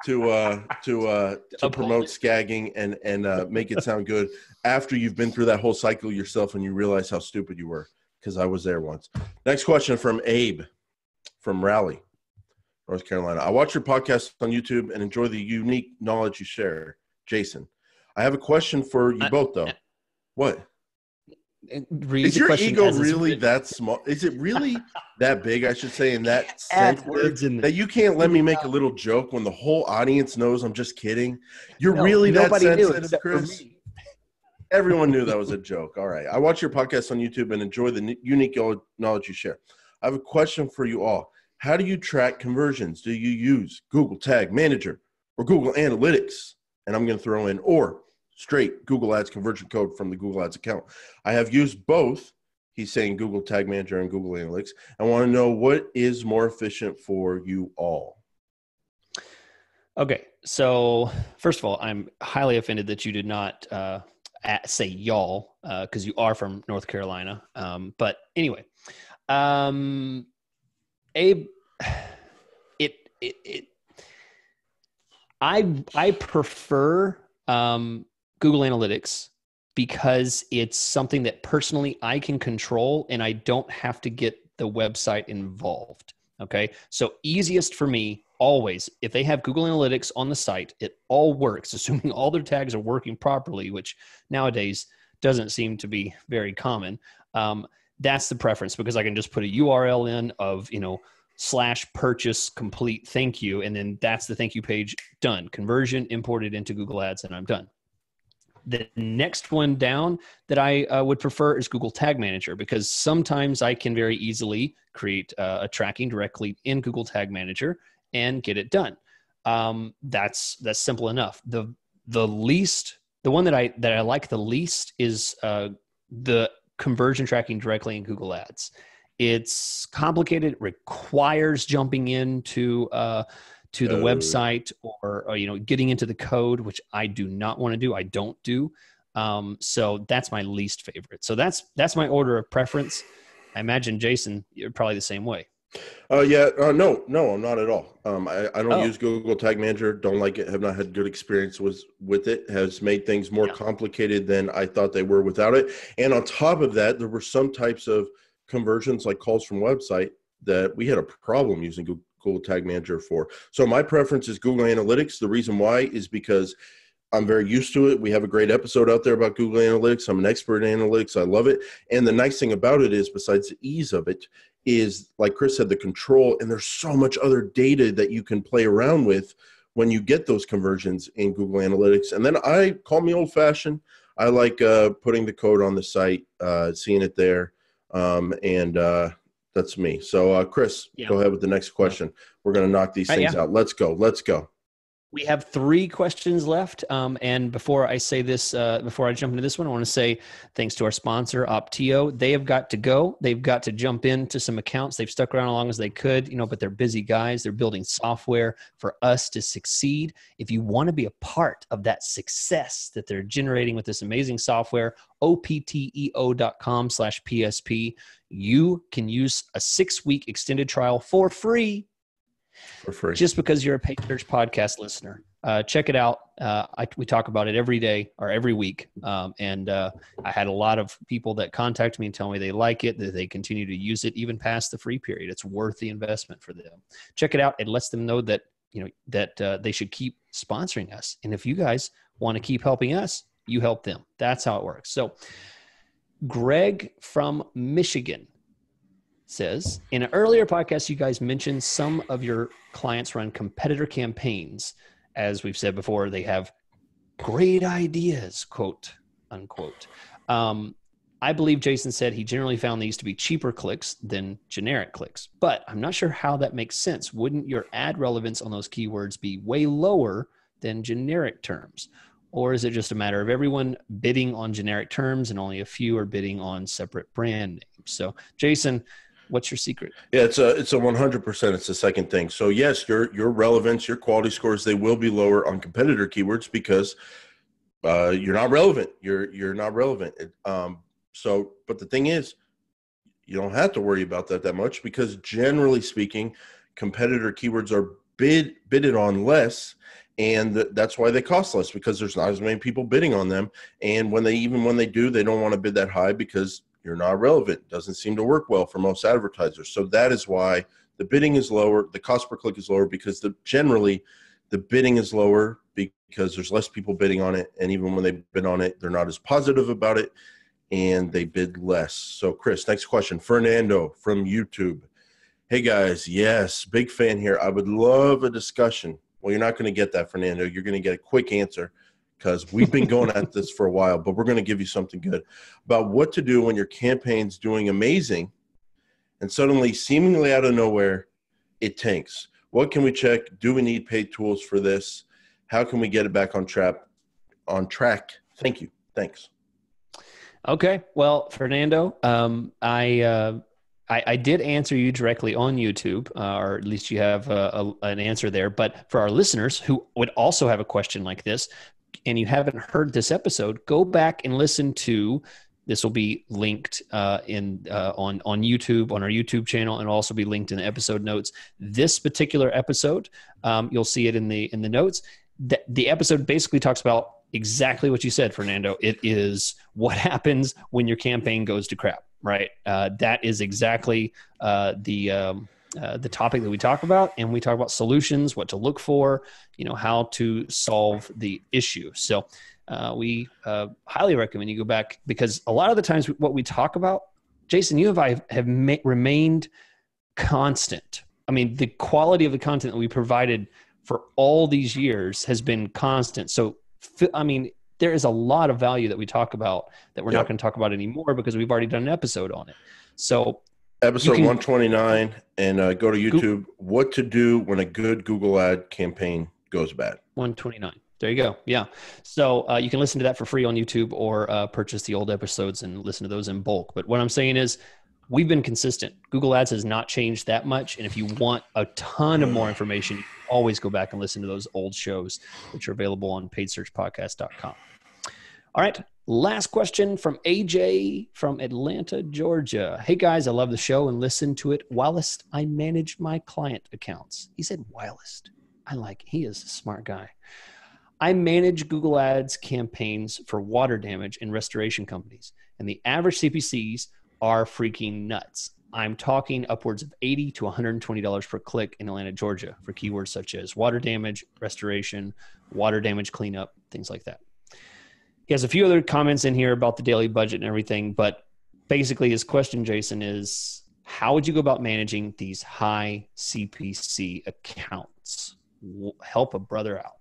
to uh, to uh, to promote scagging and and uh, make it sound good after you've been through that whole cycle yourself and you realize how stupid you were because I was there once. Next question from Abe from Raleigh, North Carolina. I watch your podcast on YouTube and enjoy the unique knowledge you share, Jason. I have a question for you I, both, though. I, what? Is your ego really that small? Is it really that big, I should say, and that sensitive in that you can't let me make a little joke when the whole audience knows I'm just kidding? You're no, really that sensitive, Chris? Everyone knew that was a joke. All right. I watch your podcast on YouTube and enjoy the unique knowledge you share. I have a question for you all. How do you track conversions? Do you use Google Tag Manager or Google Analytics? And I'm going to throw in or straight Google Ads conversion code from the Google Ads account. I have used both. He's saying Google Tag Manager and Google Analytics. I want to know what is more efficient for you all. Okay. So first of all, I'm highly offended that you did not uh, at, say y'all uh, because you are from North Carolina. Um, but anyway, um, Abe, it, it, it, I, I prefer um, Google Analytics because it's something that personally I can control and I don't have to get the website involved, okay? So easiest for me always, if they have Google Analytics on the site, it all works, assuming all their tags are working properly, which nowadays doesn't seem to be very common. Um, that's the preference because I can just put a U R L in of, you know, slash purchase complete thank you, and then that's the thank you page done. Conversion imported into Google Ads, and I'm done. The next one down that I uh, would prefer is Google Tag Manager because sometimes I can very easily create uh, a tracking directly in Google Tag Manager and get it done. Um, that's that's simple enough. the The least, the one that I that I like the least is uh, the conversion tracking directly in Google Ads. It's complicated. It requires jumping into uh, to the oh. website or, or you know getting into the code, which I do not want to do. I don't do. Um, so that's my least favorite. So that's that's my order of preference. I imagine Jason, you're probably the same way. Uh, yeah, uh, no, no, I'm not at all. Um, I, I don't oh. use Google Tag Manager. Don't like it. Have not had good experience with, with it. Has made things more yeah. complicated than I thought they were without it. And on top of that, there were some types of conversions like calls from website that we had a problem using Google, Google Tag Manager for. So my preference is Google Analytics. The reason why is because I'm very used to it. We have a great episode out there about Google Analytics. I'm an expert in analytics. I love it. And the nice thing about it is, besides the ease of it, is like Chris said, the control, and there's so much other data that you can play around with when you get those conversions in Google Analytics. And then I call me old fashioned. I like uh, putting the code on the site, uh, seeing it there. Um, and uh, that's me. So uh, Chris, yeah. go ahead with the next question. We're going to knock these All things right, yeah. out. Let's go. Let's go. We have three questions left. Um, and before I say this, uh, before I jump into this one, I want to say thanks to our sponsor, Opteo. They have got to go. They've got to jump into some accounts. They've stuck around as long as they could, you know, but they're busy guys. They're building software for us to succeed. If you want to be a part of that success that they're generating with this amazing software, opteo dot com slash P S P, you can use a six-week extended trial for free. For free. Just because you're a Paid Search Podcast listener. Uh, check it out. Uh, I, we talk about it every day or every week. Um, and uh, I had a lot of people that contact me and tell me they like it, that they continue to use it even past the free period. It's worth the investment for them. Check it out. It lets them know that, you know, that uh, they should keep sponsoring us. And if you guys want to keep helping us, you help them. That's how it works. So Greg from Michigan says, in an earlier podcast, you guys mentioned some of your clients run competitor campaigns. As we've said before, they have great ideas, quote, unquote. Um, I believe Jason said he generally found these to be cheaper clicks than generic clicks, but I'm not sure how that makes sense. Wouldn't your ad relevance on those keywords be way lower than generic terms? Or is it just a matter of everyone bidding on generic terms and only a few are bidding on separate brand names? So Jason, what's your secret? Yeah, it's a it's a one hundred percent. It's the second thing. So yes, your your relevance, your quality scores, they will be lower on competitor keywords because uh, you're not relevant. You're you're not relevant. It, um, so, but the thing is, you don't have to worry about that that much because generally speaking, competitor keywords are bid bidded on less, and th- that's why they cost less because there's not as many people bidding on them. And when they even when they do, they don't want to bid that high because you're not relevant. Doesn't seem to work well for most advertisers. So that is why the bidding is lower. The cost per click is lower because the, generally the bidding is lower because there's less people bidding on it. And even when they bid on it, they're not as positive about it and they bid less. So Chris, next question, Fernando from YouTube. Hey guys, yes, big fan here. I would love a discussion. Well, you're not going to get that, Fernando. You're going to get a quick answer, because we've been going at this for a while, but we're going to give you something good about what to do when your campaign's doing amazing and suddenly, seemingly out of nowhere, it tanks. What can we check? Do we need paid tools for this? How can we get it back on track? On track. Thank you. Thanks. Okay. Well, Fernando, um, I, uh, I, I did answer you directly on YouTube, uh, or at least you have uh, a, an answer there. But for our listeners who would also have a question like this, and you haven't heard this episode, go back and listen to, this will be linked uh, in uh, on, on YouTube, on our YouTube channel, and also be linked in the episode notes. This particular episode, um, you'll see it in the in the notes. The, the episode basically talks about exactly what you said, Fernando. It is what happens when your campaign goes to crap, right? Uh, that is exactly uh, the... Um, Uh, the topic that we talk about, and we talk about solutions, what to look for, you know, how to solve the issue. So uh, we uh, highly recommend you go back because a lot of the times what we talk about, Jason, you and I have ma- remained constant. I mean, the quality of the content that we provided for all these years has been constant. So, I mean, there is a lot of value that we talk about that we're yep. not going to talk about anymore because we've already done an episode on it. So Episode can, one twenty-nine, and uh, go to YouTube. Google, what to do when a good Google ad campaign goes bad. one twenty-nine. There you go. Yeah. So uh, you can listen to that for free on YouTube or uh, purchase the old episodes and listen to those in bulk. But what I'm saying is we've been consistent. Google Ads has not changed that much. And if you want a ton of more information, you can always go back and listen to those old shows, which are available on paid search podcast dot com. All right. Last question from A J from Atlanta, Georgia. Hey guys, I love the show and listen to it whilst I manage my client accounts. He said whilst. I like, he is a smart guy. I manage Google Ads campaigns for water damage and restoration companies, and the average C P Cs are freaking nuts. I'm talking upwards of eighty to one hundred twenty dollars per click in Atlanta, Georgia for keywords such as water damage, restoration, water damage cleanup, things like that. He has a few other comments in here about the daily budget and everything, but basically his question, Jason, is how would you go about managing these high C P C accounts? Help a brother out.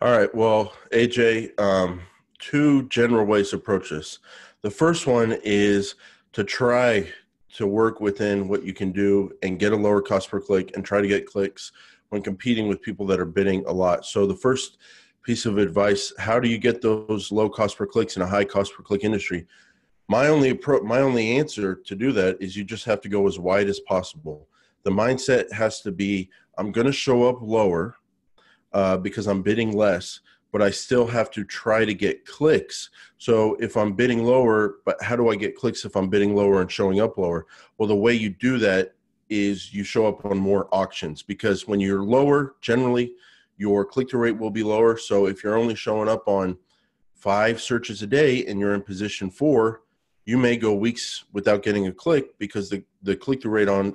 All right. Well, A J, um, two general ways to approach this. The first one is to try to work within what you can do and get a lower cost per click and try to get clicks when competing with people that are bidding a lot. So the first piece of advice, how do you get those low cost per clicks in a high cost per click industry? My only pro- my only answer to do that is you just have to go as wide as possible. The mindset has to be, I'm going to show up lower uh, because I'm bidding less, but I still have to try to get clicks. So if I'm bidding lower, but how do I get clicks if I'm bidding lower and showing up lower? Well, the way you do that is you show up on more auctions, because when you're lower, generally, your click-through rate will be lower. So if you're only showing up on five searches a day and you're in position four, you may go weeks without getting a click because the, the click-through rate on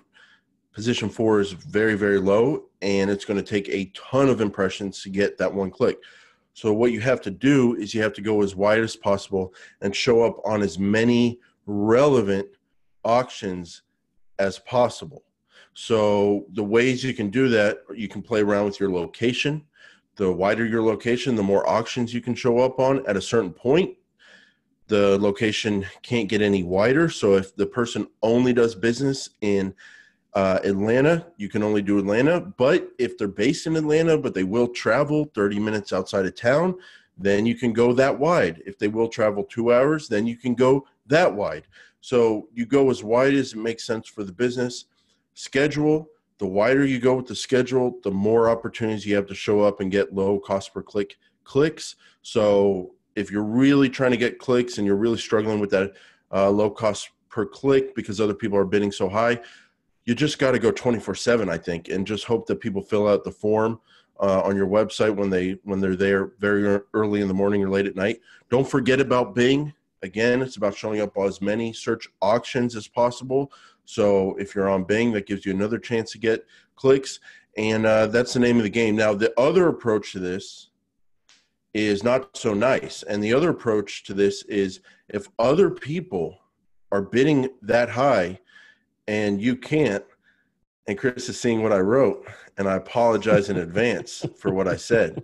position four is very, very low, and it's going to take a ton of impressions to get that one click. So what you have to do is you have to go as wide as possible and show up on as many relevant auctions as possible. So the ways you can do that, you can play around with your location. The wider your location, the more auctions you can show up on. At a certain point, the location can't get any wider. So if the person only does business in uh, Atlanta, you can only do Atlanta. But if they're based in Atlanta, but they will travel thirty minutes outside of town, then you can go that wide. If they will travel two hours, then you can go that wide. So you go as wide as it makes sense for the business. Schedule, the wider you go with the schedule, the more opportunities you have to show up and get low cost per click clicks. So if you're really trying to get clicks and you're really struggling with that uh, low cost per click because other people are bidding so high, you just got to go twenty-four seven, I think, and just hope that people fill out the form uh, on your website when, they, when they're there very early in the morning or late at night. Don't forget about Bing. Again, it's about showing up on as many search auctions as possible. So if you're on Bing, that gives you another chance to get clicks. And uh, that's the name of the game. Now, the other approach to this is not so nice. And the other approach to this is if other people are bidding that high and you can't, and Chris is seeing what I wrote, and I apologize in advance for what I said.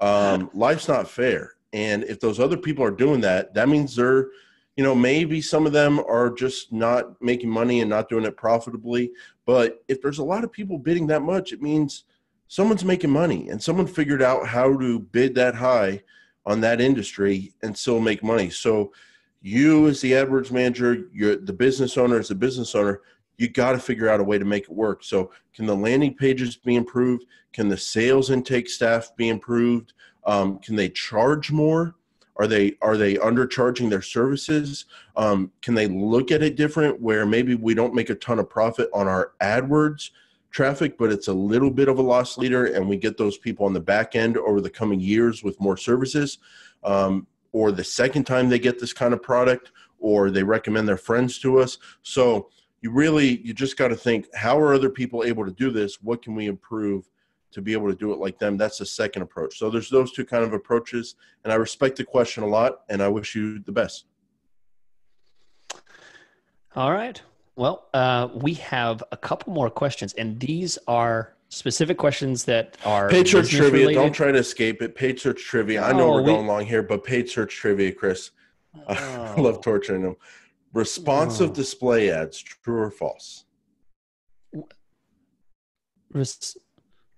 Um, life's not fair. And if those other people are doing that, that means they're, you know, maybe some of them are just not making money and not doing it profitably. But if there's a lot of people bidding that much, it means someone's making money and someone figured out how to bid that high on that industry and still make money. So you as the AdWords manager, you're the business owner as a business owner, you got to figure out a way to make it work. So can the landing pages be improved? Can the sales intake staff be improved? Um, can they charge more? Are they are they undercharging their services? Um, can they look at it different where maybe we don't make a ton of profit on our AdWords traffic, but it's a little bit of a loss leader and we get those people on the back end over the coming years with more services? Um, or the second time they get this kind of product, or they recommend their friends to us. So you really, you just got to think, how are other people able to do this? What can we improve to be able to do it like them? That's the second approach. So there's those two kind of approaches, and I respect the question a lot, and I wish you the best. All right. Well, uh, we have a couple more questions, and these are specific questions that are paid search trivia. Related. Don't try to escape it. Paid search trivia. I know oh, we're we... going long here, but paid search trivia, Chris. Oh. I love torturing them. Responsive oh. display ads, true or false? Res-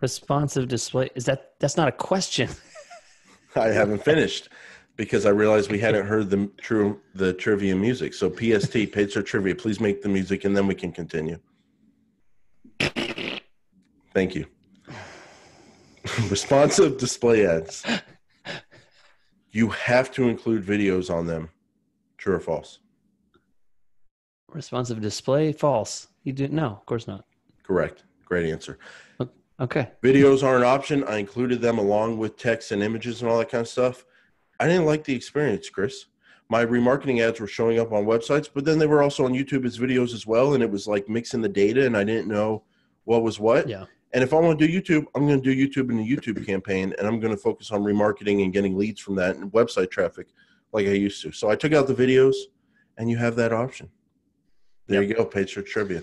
Responsive display, is that, that's not a question. I haven't finished because I realized we hadn't heard the true, the trivia music. So P S T, paid search trivia, please make the music and then we can continue. Thank you. Responsive display ads. you have to include videos on them. True or false? Responsive display, false. You didn't know. Of course not. Correct. Great answer. Okay. Videos are an option. I included them along with text and images and all that kind of stuff. I didn't like the experience, Chris. My remarketing ads were showing up on websites, but then they were also on YouTube as videos as well. And it was like mixing the data and I didn't know what was what. Yeah. And if I want to do YouTube, I'm going to do YouTube in a YouTube campaign, and I'm going to focus on remarketing and getting leads from that and website traffic like I used to. So I took out the videos, and you have that option. There yep. you go, Paid Search Trivia.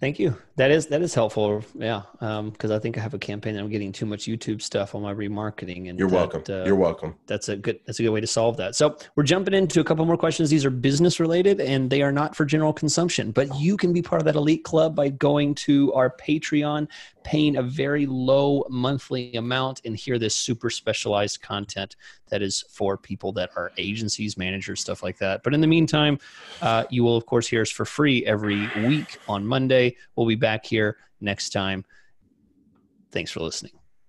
Thank you. That is that is helpful, yeah, because um, I think I have a campaign that I'm getting too much YouTube stuff on my remarketing. And You're that, welcome. Uh, You're welcome. That's a good that's a good way to solve that. So we're jumping into a couple more questions. These are business related, and they are not for general consumption, but you can be part of that elite club by going to our Patreon, paying a very low monthly amount, and hear this super specialized content that is for people that are agencies, managers, stuff like that. But in the meantime, uh, you will, of course, hear us for free every week on Monday. We'll be back here next time. Thanks for listening.